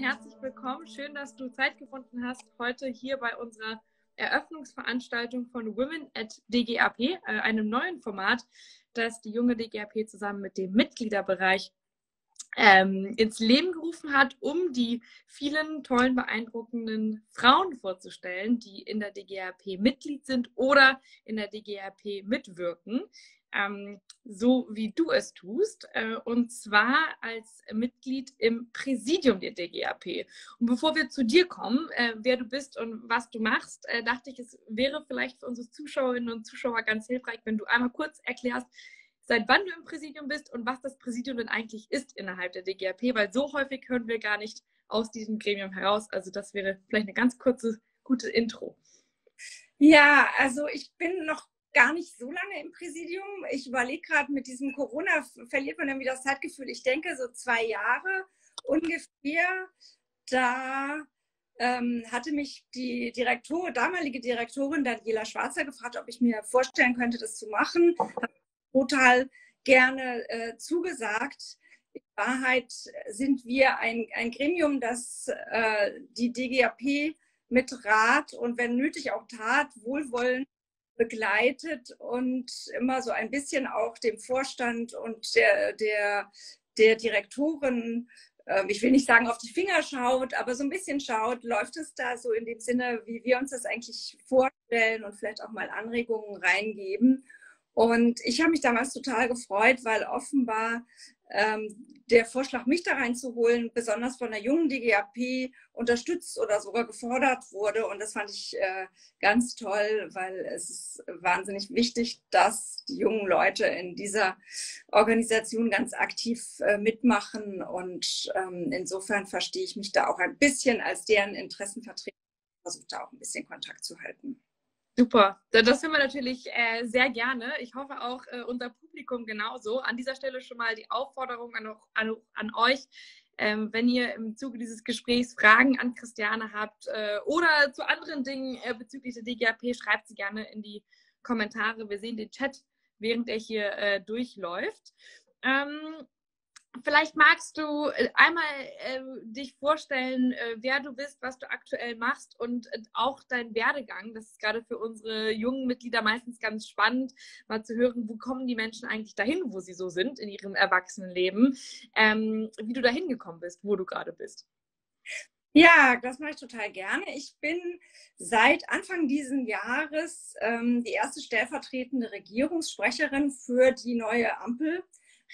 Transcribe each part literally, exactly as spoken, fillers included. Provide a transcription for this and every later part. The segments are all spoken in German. Herzlich willkommen. Schön, dass du Zeit gefunden hast, heute hier bei unserer Eröffnungsveranstaltung von Women at D G A P, äh, einem neuen Format, das die junge D G A P zusammen mit dem Mitgliederbereich ähm, ins Leben gerufen hat, um die vielen tollen, beeindruckenden Frauen vorzustellen, die in der D G A P Mitglied sind oder in der D G A P mitwirken. Ähm, so wie du es tust, äh, und zwar als Mitglied im Präsidium der D G A P. Und bevor wir zu dir kommen, äh, wer du bist und was du machst, äh, dachte ich, es wäre vielleicht für unsere Zuschauerinnen und Zuschauer ganz hilfreich, wenn du einmal kurz erklärst, seit wann du im Präsidium bist und was das Präsidium denn eigentlich ist innerhalb der D G A P, weil so häufig hören wir gar nicht aus diesem Gremium heraus. Also das wäre vielleicht eine ganz kurze, gute Intro. Ja, also ich bin noch gar nicht so lange im Präsidium. Ich überlege gerade, mit diesem Corona verliert man irgendwie das Zeitgefühl. Ich denke, so zwei Jahre ungefähr, da ähm, hatte mich die Direktor, damalige Direktorin Daniela Schwarzer gefragt, ob ich mir vorstellen könnte, das zu machen. Habe total gerne äh, zugesagt. In Wahrheit sind wir ein, ein Gremium, das äh, die D G A P mit Rat und wenn nötig auch Tat wohlwollend begleitet und immer so ein bisschen auch dem Vorstand und der, der, der Direktorin, äh, ich will nicht sagen auf die Finger schaut, aber so ein bisschen schaut, läuft es da so in dem Sinne, wie wir uns das eigentlich vorstellen und vielleicht auch mal Anregungen reingeben. Und ich habe mich damals total gefreut, weil offenbar ähm, der Vorschlag, mich da reinzuholen, besonders von der jungen D G A P unterstützt oder sogar gefordert wurde. Und das fand ich äh, ganz toll, weil es ist wahnsinnig wichtig, dass die jungen Leute in dieser Organisation ganz aktiv äh, mitmachen. Und ähm, insofern verstehe ich mich da auch ein bisschen als deren Interessenvertreter und versuche da auch ein bisschen Kontakt zu halten. Super, das hören wir natürlich äh, sehr gerne. Ich hoffe auch äh, unser Publikum genauso. An dieser Stelle schon mal die Aufforderung an, an, an euch, ähm, wenn ihr im Zuge dieses Gesprächs Fragen an Christiane habt äh, oder zu anderen Dingen äh, bezüglich der D G A P, schreibt sie gerne in die Kommentare. Wir sehen den Chat, während er hier äh, durchläuft. Ähm, Vielleicht magst du einmal äh, dich vorstellen, äh, wer du bist, was du aktuell machst und äh, auch dein Werdegang. Das ist gerade für unsere jungen Mitglieder meistens ganz spannend, mal zu hören, wo kommen die Menschen eigentlich dahin, wo sie so sind in ihrem Erwachsenenleben, ähm, wie du dahin gekommen bist, wo du gerade bist. Ja, das mache ich total gerne. Ich bin seit Anfang dieses Jahres ähm, die erste stellvertretende Regierungssprecherin für die neue Ampel.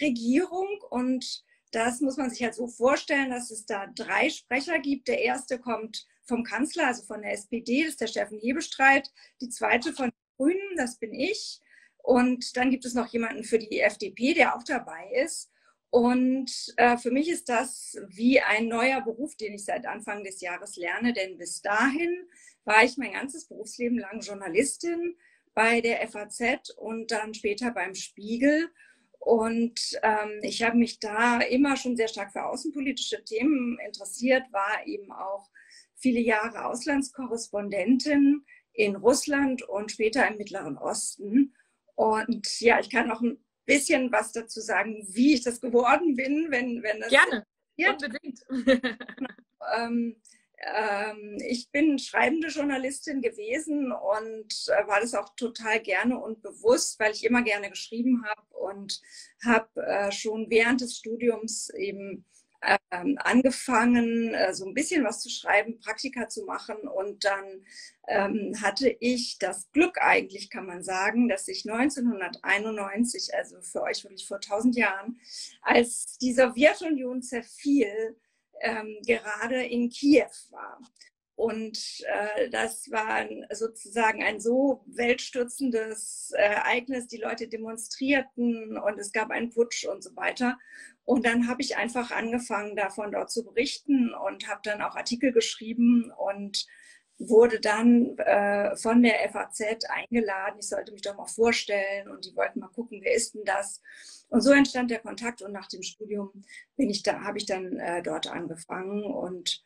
Regierung und das muss man sich halt so vorstellen, dass es da drei Sprecher gibt. Der erste kommt vom Kanzler, also von der S P D, das ist der Steffen Hebestreit. Die zweite von den Grünen, das bin ich. Und dann gibt es noch jemanden für die F D P, der auch dabei ist. Und äh, für mich ist das wie ein neuer Beruf, den ich seit Anfang des Jahres lerne, denn bis dahin war ich mein ganzes Berufsleben lang Journalistin bei der F A Z und dann später beim Spiegel. Und ähm, ich habe mich da immer schon sehr stark für außenpolitische Themen interessiert, war eben auch viele Jahre Auslandskorrespondentin in Russland und später im Mittleren Osten. Und ja, ich kann auch ein bisschen was dazu sagen, wie ich das geworden bin, wenn, wenn das... Gerne, unbedingt. ähm, ähm, ich bin schreibende Journalistin gewesen und äh, war das auch total gerne und bewusst, weil ich immer gerne geschrieben habe. Und habe äh, schon während des Studiums eben äh, angefangen, äh, so ein bisschen was zu schreiben, Praktika zu machen. Und dann ähm, hatte ich das Glück eigentlich, kann man sagen, dass ich neunzehnhunderteinundneunzig, also für euch wirklich vor tausend Jahren, als die Sowjetunion zerfiel, ähm, gerade in Kiew war. Und äh, das war sozusagen ein so weltstürzendes Ereignis. Die Leute demonstrierten und es gab einen Putsch und so weiter. Und dann habe ich einfach angefangen, davon dort zu berichten und habe dann auch Artikel geschrieben und wurde dann äh, von der F A Z eingeladen. Ich sollte mich doch mal vorstellen und die wollten mal gucken, wer ist denn das? Und so entstand der Kontakt und nach dem Studium bin ich da, habe ich dann äh, dort angefangen und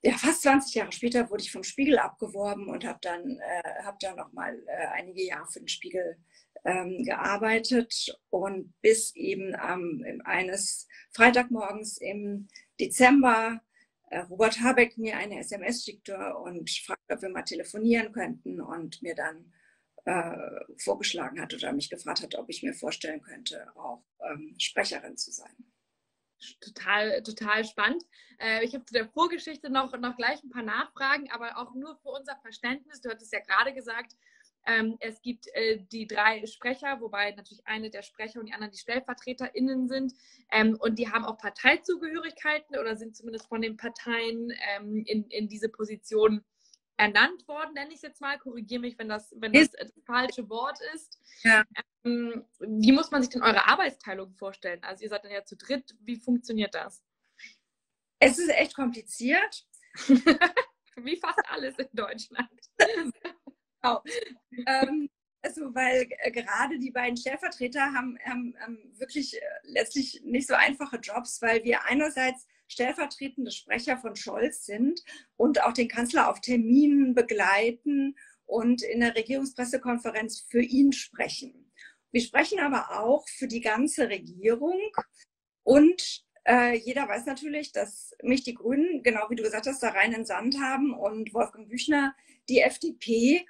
ja, fast zwanzig Jahre später wurde ich vom Spiegel abgeworben und habe dann, äh, hab dann noch mal äh, einige Jahre für den Spiegel ähm, gearbeitet. Und bis eben ähm, eines Freitagmorgens im Dezember Robert Habeck mir eine S M S schickte und fragte, ob wir mal telefonieren könnten und mir dann äh, vorgeschlagen hat oder mich gefragt hat, ob ich mir vorstellen könnte, auch ähm, Sprecherin zu sein. Total, total spannend. Äh, ich habe zu der Vorgeschichte noch, noch gleich ein paar Nachfragen, aber auch nur für unser Verständnis. Du hattest ja gerade gesagt, ähm, es gibt äh, die drei Sprecher, wobei natürlich eine der Sprecher und die anderen die StellvertreterInnen sind. Ähm, und die haben auch Parteizugehörigkeiten oder sind zumindest von den Parteien ähm, in, in diese Position ernannt worden, nenne ich es jetzt mal. Korrigiere mich, wenn das, wenn das das falsche Wort ist. Ja. Ähm, wie muss man sich denn eure Arbeitsteilung vorstellen? Also ihr seid dann ja zu dritt. Wie funktioniert das? Es ist echt kompliziert. Wie fast alles in Deutschland. Genau. ähm, also, weil äh, gerade die beiden Stellvertreter haben, haben, haben wirklich äh, letztlich nicht so einfache Jobs, weil wir einerseits stellvertretende Sprecher von Scholz sind und auch den Kanzler auf Terminen begleiten und in der Regierungspressekonferenz für ihn sprechen. Wir sprechen aber auch für die ganze Regierung und äh, jeder weiß natürlich, dass mich die Grünen, genau wie du gesagt hast, da rein in den Sand haben und Wolfgang Büchner die F D P.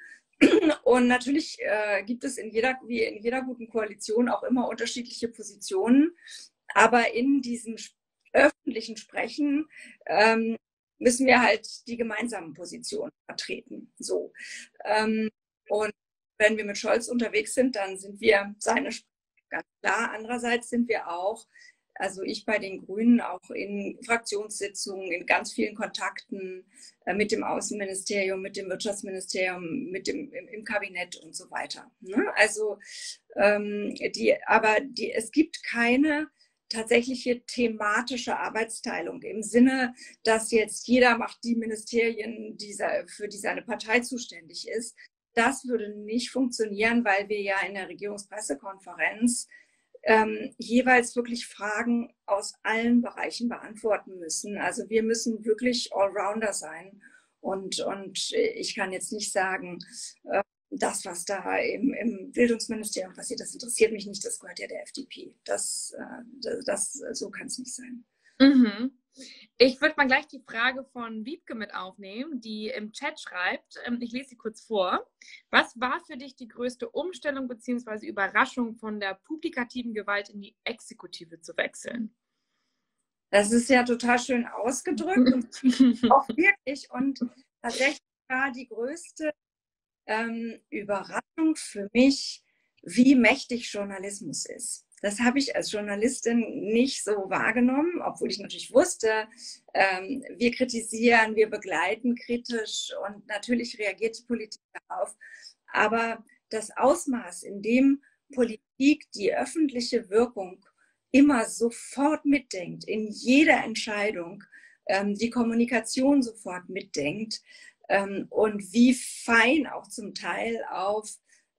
Und natürlich äh, gibt es in jeder, wie in jeder guten Koalition auch immer unterschiedliche Positionen, aber in diesem öffentlichen Sprechen ähm, müssen wir halt die gemeinsamen Positionen vertreten. So. Ähm, und wenn wir mit Scholz unterwegs sind, dann sind wir seine Sprecher, ganz klar. Andererseits sind wir auch, also ich bei den Grünen, auch in Fraktionssitzungen, in ganz vielen Kontakten äh, mit dem Außenministerium, mit dem Wirtschaftsministerium, mit dem, im, im Kabinett und so weiter. Ne? Also, ähm, die, aber die, es gibt keine tatsächliche thematische Arbeitsteilung im Sinne, dass jetzt jeder macht die Ministerien, die, für die seine Partei zuständig ist. Das würde nicht funktionieren, weil wir ja in der Regierungspressekonferenz ähm, jeweils wirklich Fragen aus allen Bereichen beantworten müssen. Also wir müssen wirklich Allrounder sein. Und, und ich kann jetzt nicht sagen, äh, das, was da im, im Bildungsministerium passiert, das interessiert mich nicht, das gehört ja der F D P. Das, das, das so kann es nicht sein. Mhm. Ich würde mal gleich die Frage von Wiebke mit aufnehmen, die im Chat schreibt. Ich lese sie kurz vor. Was war für dich die größte Umstellung bzw. Überraschung, von der publikativen Gewalt in die Exekutive zu wechseln? Das ist ja total schön ausgedrückt und auch wirklich. Und tatsächlich war die größte Ähm, Überraschung für mich, wie mächtig Journalismus ist. Das habe ich als Journalistin nicht so wahrgenommen, obwohl ich natürlich wusste, ähm, wir kritisieren, wir begleiten kritisch und natürlich reagiert die Politik darauf. Aber das Ausmaß, in dem Politik die öffentliche Wirkung immer sofort mitdenkt, in jeder Entscheidung, ähm, die Kommunikation sofort mitdenkt, Ähm, und wie fein auch zum Teil auf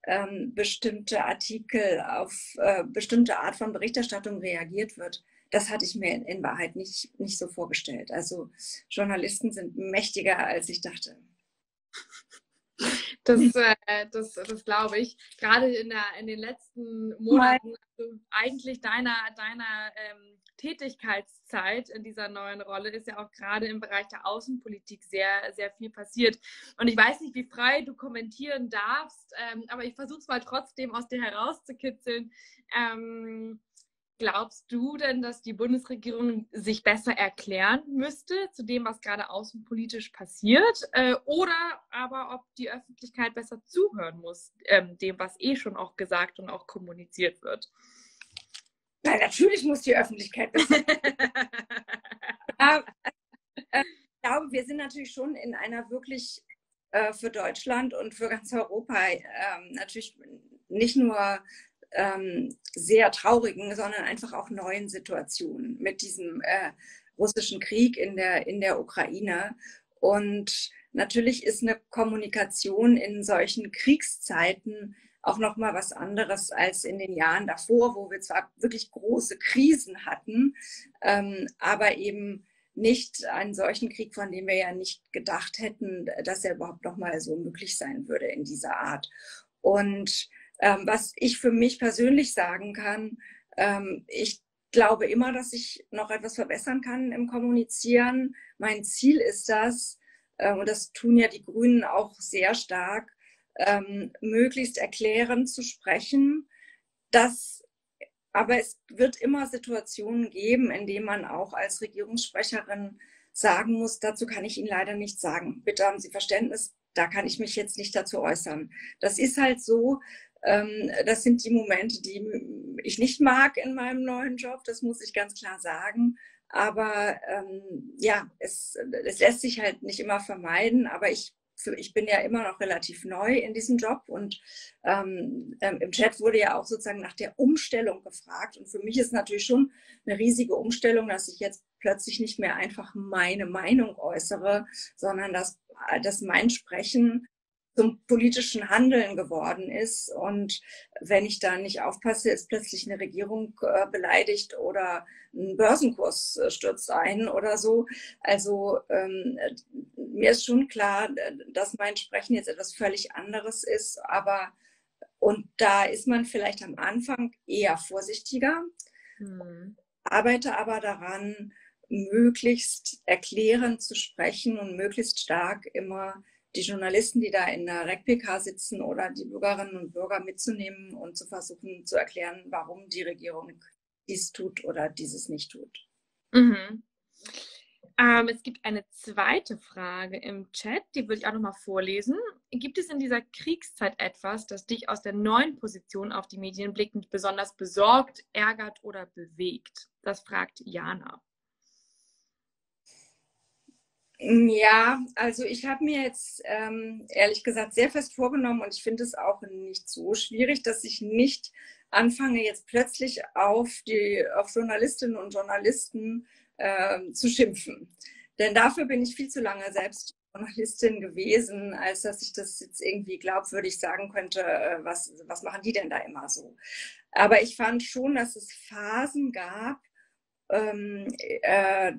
ähm, bestimmte Artikel, auf äh, bestimmte Art von Berichterstattung reagiert wird, das hatte ich mir in, in Wahrheit nicht, nicht so vorgestellt. Also Journalisten sind mächtiger, als ich dachte. Das, äh, das, das glaube ich. Gerade in, der, in den letzten Monaten, also eigentlich deiner, deiner ähm, Tätigkeitszeit in dieser neuen Rolle, ist ja auch gerade im Bereich der Außenpolitik sehr, sehr viel passiert. Und ich weiß nicht, wie frei du kommentieren darfst, ähm, aber ich versuche es mal trotzdem aus dir herauszukitzeln. Ähm, glaubst du denn, dass die Bundesregierung sich besser erklären müsste zu dem, was gerade außenpolitisch passiert? Äh, oder aber ob die Öffentlichkeit besser zuhören muss, ähm, dem, was eh schon auch gesagt und auch kommuniziert wird? Nein, natürlich muss die Öffentlichkeit besser. Aber, äh, ich glaube, wir sind natürlich schon in einer wirklich äh, für Deutschland und für ganz Europa äh, natürlich nicht nur ähm, sehr traurigen, sondern einfach auch neuen Situationen mit diesem äh, russischen Krieg in der, in der Ukraine. Und natürlich ist eine Kommunikation in solchen Kriegszeiten auch noch mal was anderes als in den Jahren davor, wo wir zwar wirklich große Krisen hatten, ähm, aber eben nicht einen solchen Krieg, von dem wir ja nicht gedacht hätten, dass er überhaupt noch mal so möglich sein würde in dieser Art. Und ähm, was ich für mich persönlich sagen kann, ähm, ich glaube immer, dass ich noch etwas verbessern kann im Kommunizieren. Mein Ziel ist das, äh, und das tun ja die Grünen auch sehr stark, ähm, möglichst erklärend zu sprechen. Das, aber es wird immer Situationen geben, in denen man auch als Regierungssprecherin sagen muss, dazu kann ich Ihnen leider nichts sagen. Bitte haben Sie Verständnis, da kann ich mich jetzt nicht dazu äußern. Das ist halt so, ähm, das sind die Momente, die ich nicht mag in meinem neuen Job, das muss ich ganz klar sagen. Aber ähm, ja, es, es lässt sich halt nicht immer vermeiden, aber ich Ich bin ja immer noch relativ neu in diesem Job und ähm, im Chat wurde ja auch sozusagen nach der Umstellung gefragt. Und für mich ist natürlich schon eine riesige Umstellung, dass ich jetzt plötzlich nicht mehr einfach meine Meinung äußere, sondern dass, dass mein Sprechen zum politischen Handeln geworden ist. Und wenn ich da nicht aufpasse, ist plötzlich eine Regierung äh, beleidigt oder ein Börsenkurs äh, stürzt ein oder so. Also ähm, mir ist schon klar, dass mein Sprechen jetzt etwas völlig anderes ist. Aber und da ist man vielleicht am Anfang eher vorsichtiger, hm. arbeite aber daran, möglichst erklärend zu sprechen und möglichst stark immer die Journalisten, die da in der RegPK sitzen oder die Bürgerinnen und Bürger mitzunehmen und zu versuchen zu erklären, warum die Regierung dies tut oder dieses nicht tut. Mhm. Ähm, es gibt eine zweite Frage im Chat, die würde ich auch nochmal vorlesen. Gibt es in dieser Kriegszeit etwas, das dich aus der neuen Position auf die Medien blickend besonders besorgt, ärgert oder bewegt? Das fragt Jana. Ja, also ich habe mir jetzt ähm, ehrlich gesagt sehr fest vorgenommen und ich finde es auch nicht so schwierig, dass ich nicht anfange, jetzt plötzlich auf die auf Journalistinnen und Journalisten ähm, zu schimpfen. Denn dafür bin ich viel zu lange selbst Journalistin gewesen, als dass ich das jetzt irgendwie glaubwürdig sagen könnte, äh, was, was machen die denn da immer so. Aber ich fand schon, dass es Phasen gab, Ähm, äh,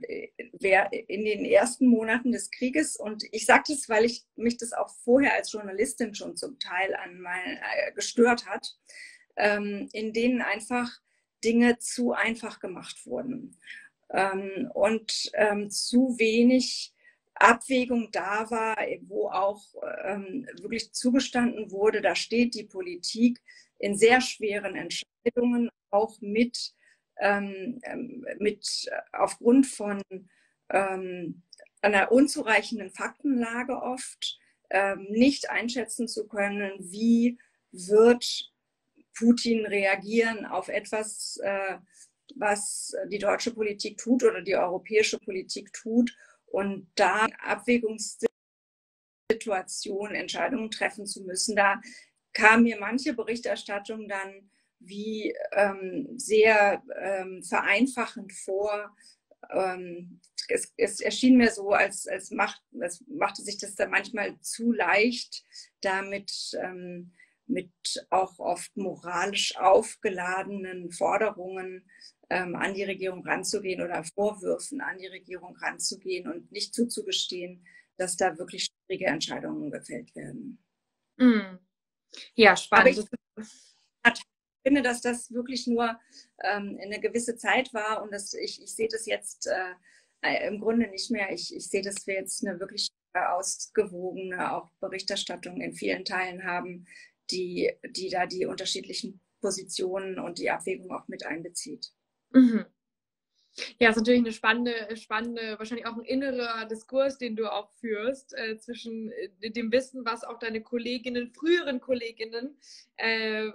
in den ersten Monaten des Krieges. Und ich sage das, weil ich mich das auch vorher als Journalistin schon zum Teil an mein, äh, gestört hat, ähm, in denen einfach Dinge zu einfach gemacht wurden ähm, und ähm, zu wenig Abwägung da war, wo auch ähm, wirklich zugestanden wurde, da steht die Politik in sehr schweren Entscheidungen auch mit mit aufgrund von ähm, einer unzureichenden Faktenlage oft ähm, nicht einschätzen zu können, wie wird Putin reagieren auf etwas, äh, was die deutsche Politik tut oder die europäische Politik tut und da Abwägungssituationen, Entscheidungen treffen zu müssen. Da kam mir manche Berichterstattung dann wie ähm, sehr ähm, vereinfachend vor. Ähm, es, es erschien mir so, als, als, macht, als machte sich das dann manchmal zu leicht, damit ähm, mit auch oft moralisch aufgeladenen Forderungen ähm, an die Regierung ranzugehen oder Vorwürfen an die Regierung ranzugehen und nicht zuzugestehen, dass da wirklich schwierige Entscheidungen gefällt werden. Mm. Ja, spannend. Ich finde, dass das wirklich nur ähm, eine gewisse Zeit war und dass ich, ich sehe das jetzt äh, im Grunde nicht mehr. Ich, ich sehe, dass wir jetzt eine wirklich ausgewogene auch Berichterstattung in vielen Teilen haben, die, die da die unterschiedlichen Positionen und die Abwägung auch mit einbezieht. Mhm. Ja, es ist natürlich eine spannende, spannende, wahrscheinlich auch ein innerer Diskurs, den du auch führst, äh, zwischen dem Wissen, was auch deine Kolleginnen, früheren Kolleginnen, äh,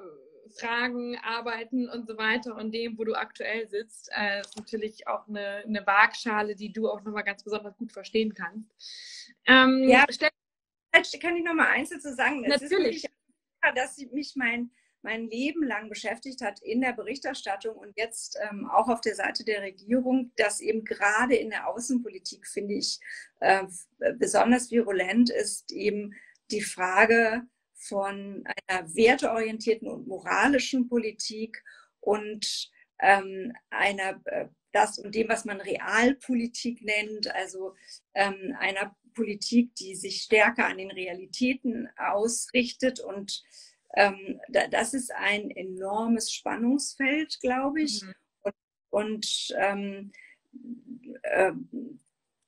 Fragen, Arbeiten und so weiter und dem, wo du aktuell sitzt, äh, ist natürlich auch eine, eine Waagschale, die du auch nochmal ganz besonders gut verstehen kannst. Ähm, ja, kann ich nochmal eins dazu sagen? Natürlich. Es ist wirklich, dass mich mein, mein Leben lang beschäftigt hat in der Berichterstattung und jetzt ähm, auch auf der Seite der Regierung, dass eben gerade in der Außenpolitik, finde ich, äh, besonders virulent ist eben die Frage von einer werteorientierten und moralischen Politik und ähm, einer, das und dem, was man Realpolitik nennt, also ähm, einer Politik, die sich stärker an den Realitäten ausrichtet. Und ähm, das ist ein enormes Spannungsfeld, glaube ich. Mhm. Und, und ähm, äh,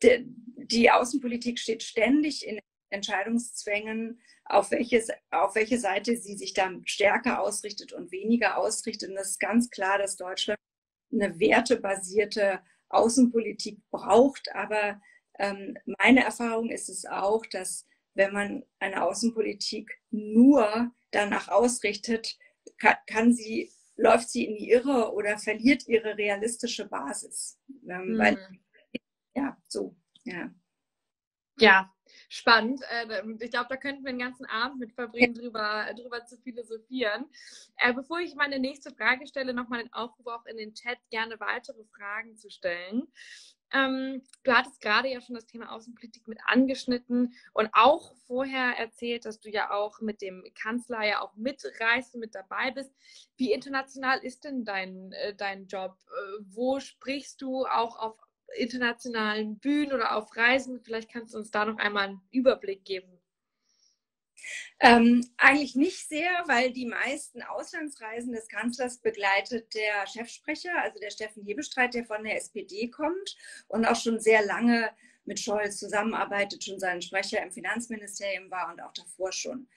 de, die Außenpolitik steht ständig in Entscheidungszwängen, auf, welches, auf welche Seite sie sich dann stärker ausrichtet und weniger ausrichtet. Und es ist ganz klar, dass Deutschland eine wertebasierte Außenpolitik braucht. Aber ähm, meine Erfahrung ist es auch, dass wenn man eine Außenpolitik nur danach ausrichtet, kann, kann sie, läuft sie in die Irre oder verliert ihre realistische Basis. Ähm, mhm. weil, ja, so, ja. Ja. Spannend. Ich glaube, da könnten wir den ganzen Abend mit verbringen, drüber, drüber zu philosophieren. Bevor ich meine nächste Frage stelle, nochmal den Aufruf auch in den Chat, gerne weitere Fragen zu stellen. Du hattest gerade ja schon das Thema Außenpolitik mit angeschnitten und auch vorher erzählt, dass du ja auch mit dem Kanzler ja auch mitreist und mit dabei bist. Wie international ist denn dein, dein Job? Wo sprichst du auch auf internationalen Bühnen oder auf Reisen? Vielleicht kannst du uns da noch einmal einen Überblick geben. Ähm, eigentlich nicht sehr, weil die meisten Auslandsreisen des Kanzlers begleitet der Chefsprecher, also der Steffen Hebestreit, der von der S P D kommt und auch schon sehr lange mit Scholz zusammenarbeitet, schon sein Sprecher im Finanzministerium war und auch davor schon.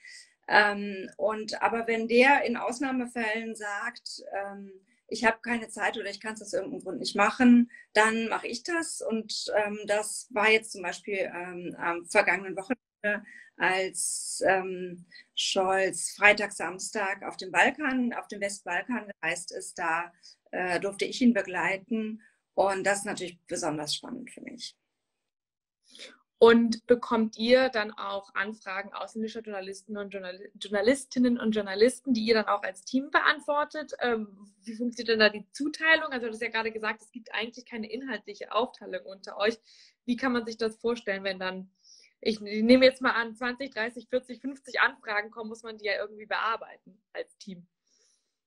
Ähm, und, aber wenn der in Ausnahmefällen sagt, ähm, ich habe keine Zeit oder ich kann es aus irgendeinem Grund nicht machen, dann mache ich das. Und ähm, das war jetzt zum Beispiel ähm, am vergangenen Wochenende, als ähm, Scholz Freitag, Samstag auf dem Balkan, auf dem Westbalkan gereist ist. Da äh, durfte ich ihn begleiten. Und das ist natürlich besonders spannend für mich. Und bekommt ihr dann auch Anfragen ausländischer Journalisten und Journal- Journalistinnen und Journalisten, die ihr dann auch als Team beantwortet? Ähm, wie funktioniert denn da die Zuteilung? Also du hast ja gerade gesagt, es gibt eigentlich keine inhaltliche Aufteilung unter euch. Wie kann man sich das vorstellen, wenn dann, ich nehme jetzt mal an, zwanzig, dreißig, vierzig, fünfzig Anfragen kommen, muss man die ja irgendwie bearbeiten als Team?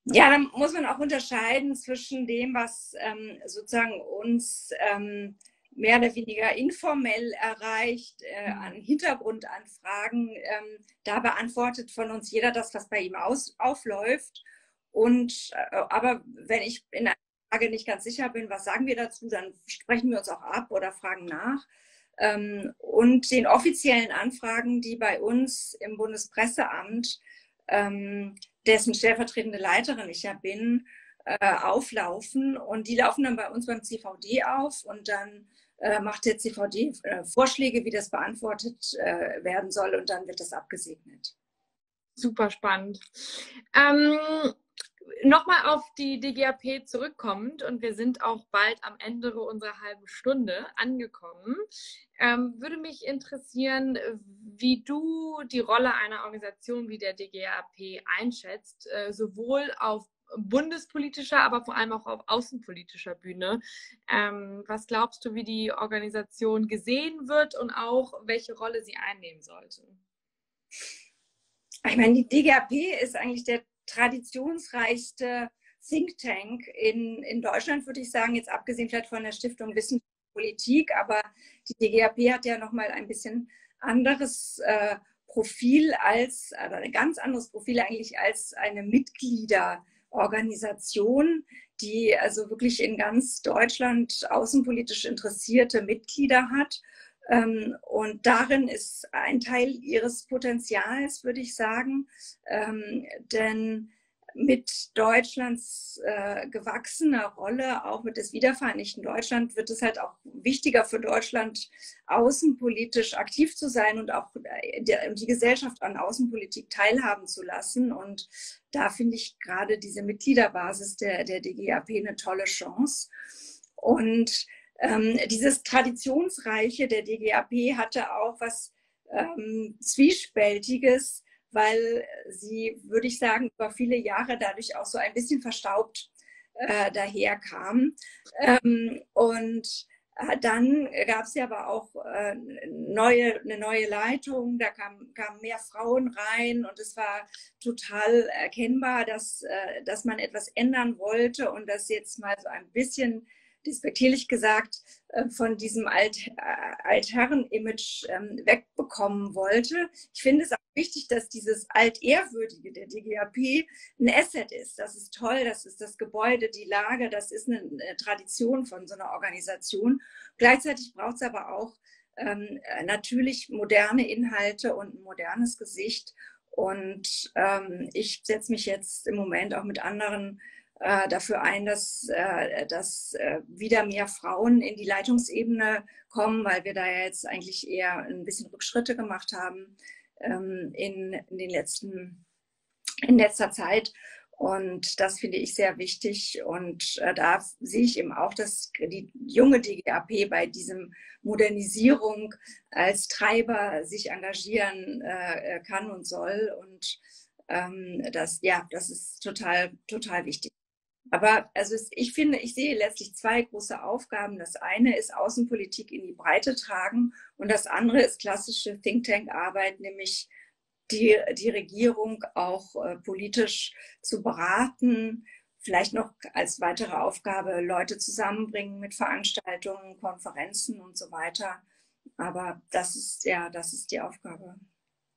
Ja, dann muss man auch unterscheiden zwischen dem, was ähm, sozusagen uns Ähm, mehr oder weniger informell erreicht, äh, an Hintergrundanfragen. Ähm, da beantwortet von uns jeder das, was bei ihm aus, aufläuft. Und, äh, aber wenn ich in einer Frage nicht ganz sicher bin, was sagen wir dazu, dann sprechen wir uns auch ab oder fragen nach. Ähm, und den offiziellen Anfragen, die bei uns im Bundespresseamt, ähm, dessen stellvertretende Leiterin ich ja bin, äh, auflaufen. Und die laufen dann bei uns beim C V D auf und dann macht der C V D äh, Vorschläge, wie das beantwortet äh, werden soll, und dann wird das abgesegnet. Super spannend. Ähm, Nochmal auf die D G A P zurückkommend, und wir sind auch bald am Ende unserer halben Stunde angekommen. Ähm, würde mich interessieren, wie du die Rolle einer Organisation wie der D G A P einschätzt, äh, sowohl auf bundespolitischer, aber vor allem auch auf außenpolitischer Bühne. Ähm, was glaubst du, wie die Organisation gesehen wird und auch welche Rolle sie einnehmen sollte? Ich meine, die D G A P ist eigentlich der traditionsreichste Think Tank in, in Deutschland, würde ich sagen, jetzt abgesehen vielleicht von der Stiftung Wissenschaft und Politik, aber die D G A P hat ja nochmal ein bisschen anderes äh, Profil als, also ein ganz anderes Profil eigentlich als eine Mitglieder- Organisation, die also wirklich in ganz Deutschland außenpolitisch interessierte Mitglieder hat. Und darin ist ein Teil ihres Potenzials, würde ich sagen. Denn mit Deutschlands gewachsener Rolle, auch mit des wiedervereinigten Deutschland, wird es halt auch wichtiger für Deutschland, außenpolitisch aktiv zu sein und auch die Gesellschaft an Außenpolitik teilhaben zu lassen. Und da finde ich gerade diese Mitgliederbasis der, der D G A P eine tolle Chance. Und ähm, dieses Traditionsreiche der D G A P hatte auch was ähm, Zwiespältiges, weil sie, würde ich sagen, über viele Jahre dadurch auch so ein bisschen verstaubt äh, daherkam. Ähm, und dann gab es ja aber auch äh, neue, eine neue Leitung, da kamen kam mehr Frauen rein und es war total erkennbar, dass, äh, dass man etwas ändern wollte und dass jetzt mal so ein bisschen despektierlich gesagt, von diesem Alt, Altherren-Image wegbekommen wollte. Ich finde es auch wichtig, dass dieses Altehrwürdige der D G A P ein Asset ist. Das ist toll, das ist das Gebäude, die Lage, das ist eine Tradition von so einer Organisation. Gleichzeitig braucht es aber auch ähm, natürlich moderne Inhalte und ein modernes Gesicht. Und ähm, ich setze mich jetzt im Moment auch mit anderen dafür ein, dass, dass wieder mehr Frauen in die Leitungsebene kommen, weil wir da jetzt eigentlich eher ein bisschen Rückschritte gemacht haben in, in den letzten, in letzter Zeit. Und das finde ich sehr wichtig. Und da sehe ich eben auch, dass die junge D G A P bei diesem Modernisierung als Treiber sich engagieren kann und soll. Und das, ja, das ist total, total wichtig. Aber also ich finde, ich sehe letztlich zwei große Aufgaben. Das eine ist Außenpolitik in die Breite tragen und das andere ist klassische Think-Tank-Arbeit, nämlich die, die Regierung auch äh, politisch zu beraten, vielleicht noch als weitere Aufgabe Leute zusammenbringen mit Veranstaltungen, Konferenzen und so weiter. Aber das ist, ja, das ist die Aufgabe.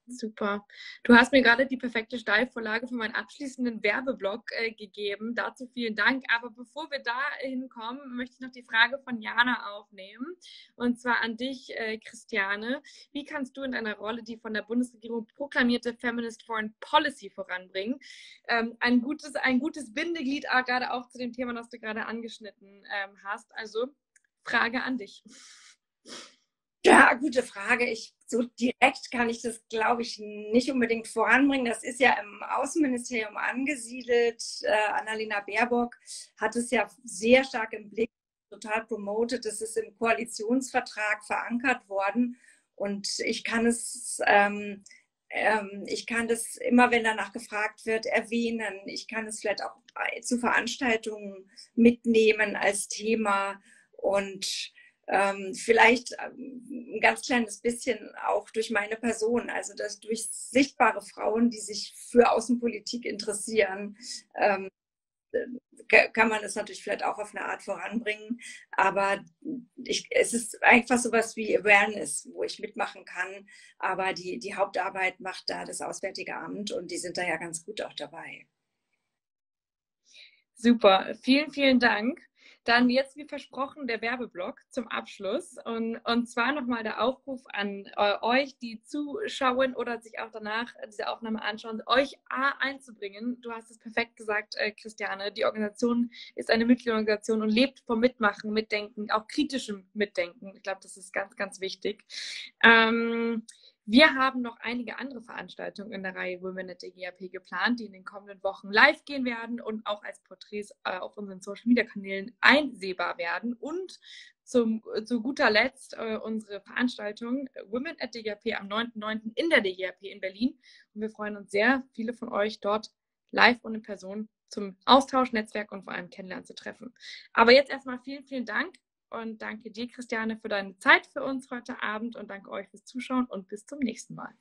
Super. Du hast mir gerade die perfekte Steilvorlage für meinen abschließenden Werbeblock äh, gegeben. Dazu vielen Dank. Aber bevor wir da hinkommen, möchte ich noch die Frage von Jana aufnehmen. Und zwar an dich, äh, Christiane. Wie kannst du in deiner Rolle die von der Bundesregierung proklamierte Feminist Foreign Policy voranbringen? Ähm, ein gutes, ein gutes Bindeglied, gerade auch zu dem Thema, das du gerade angeschnitten ähm, hast. Also Frage an dich. Ja, gute Frage. Ich, so direkt kann ich das, glaube ich, nicht unbedingt voranbringen. Das ist ja im Außenministerium angesiedelt. Äh, Annalena Baerbock hat es ja sehr stark im Blick, total promotet. Das ist im Koalitionsvertrag verankert worden. Und ich kann es, ähm, ähm, ich kann das immer, wenn danach gefragt wird, erwähnen. Ich kann es vielleicht auch bei, zu Veranstaltungen mitnehmen als Thema und Ähm, vielleicht ähm, ein ganz kleines bisschen auch durch meine Person, also dass durch sichtbare Frauen, die sich für Außenpolitik interessieren, ähm, kann man das natürlich vielleicht auch auf eine Art voranbringen, aber ich, es ist einfach sowas wie Awareness, wo ich mitmachen kann, aber die, die Hauptarbeit macht da das Auswärtige Amt und die sind da ja ganz gut auch dabei. Super, vielen, vielen Dank. Dann jetzt, wie versprochen, der Werbeblock zum Abschluss. Und, und zwar nochmal der Aufruf an äh, euch, die zuschauen oder sich auch danach diese Aufnahme anschauen, euch A einzubringen. Du hast es perfekt gesagt, äh, Christiane. Die Organisation ist eine Mitgliederorganisation und lebt vom Mitmachen, Mitdenken, auch kritischem Mitdenken. Ich glaube, das ist ganz, ganz wichtig. Ähm, Wir haben noch einige andere Veranstaltungen in der Reihe Women at D G A P geplant, die in den kommenden Wochen live gehen werden und auch als Porträts auf unseren Social-Media-Kanälen einsehbar werden. Und zum, zu guter Letzt äh, unsere Veranstaltung Women at D G A P am neunten neunten in der D G A P in Berlin. Und wir freuen uns sehr, viele von euch dort live und in Person zum Austausch, Netzwerk und vor allem Kennenlernen zu treffen. Aber jetzt erstmal vielen, vielen Dank. Und danke dir, Christiane, für deine Zeit für uns heute Abend und danke euch fürs Zuschauen und bis zum nächsten Mal.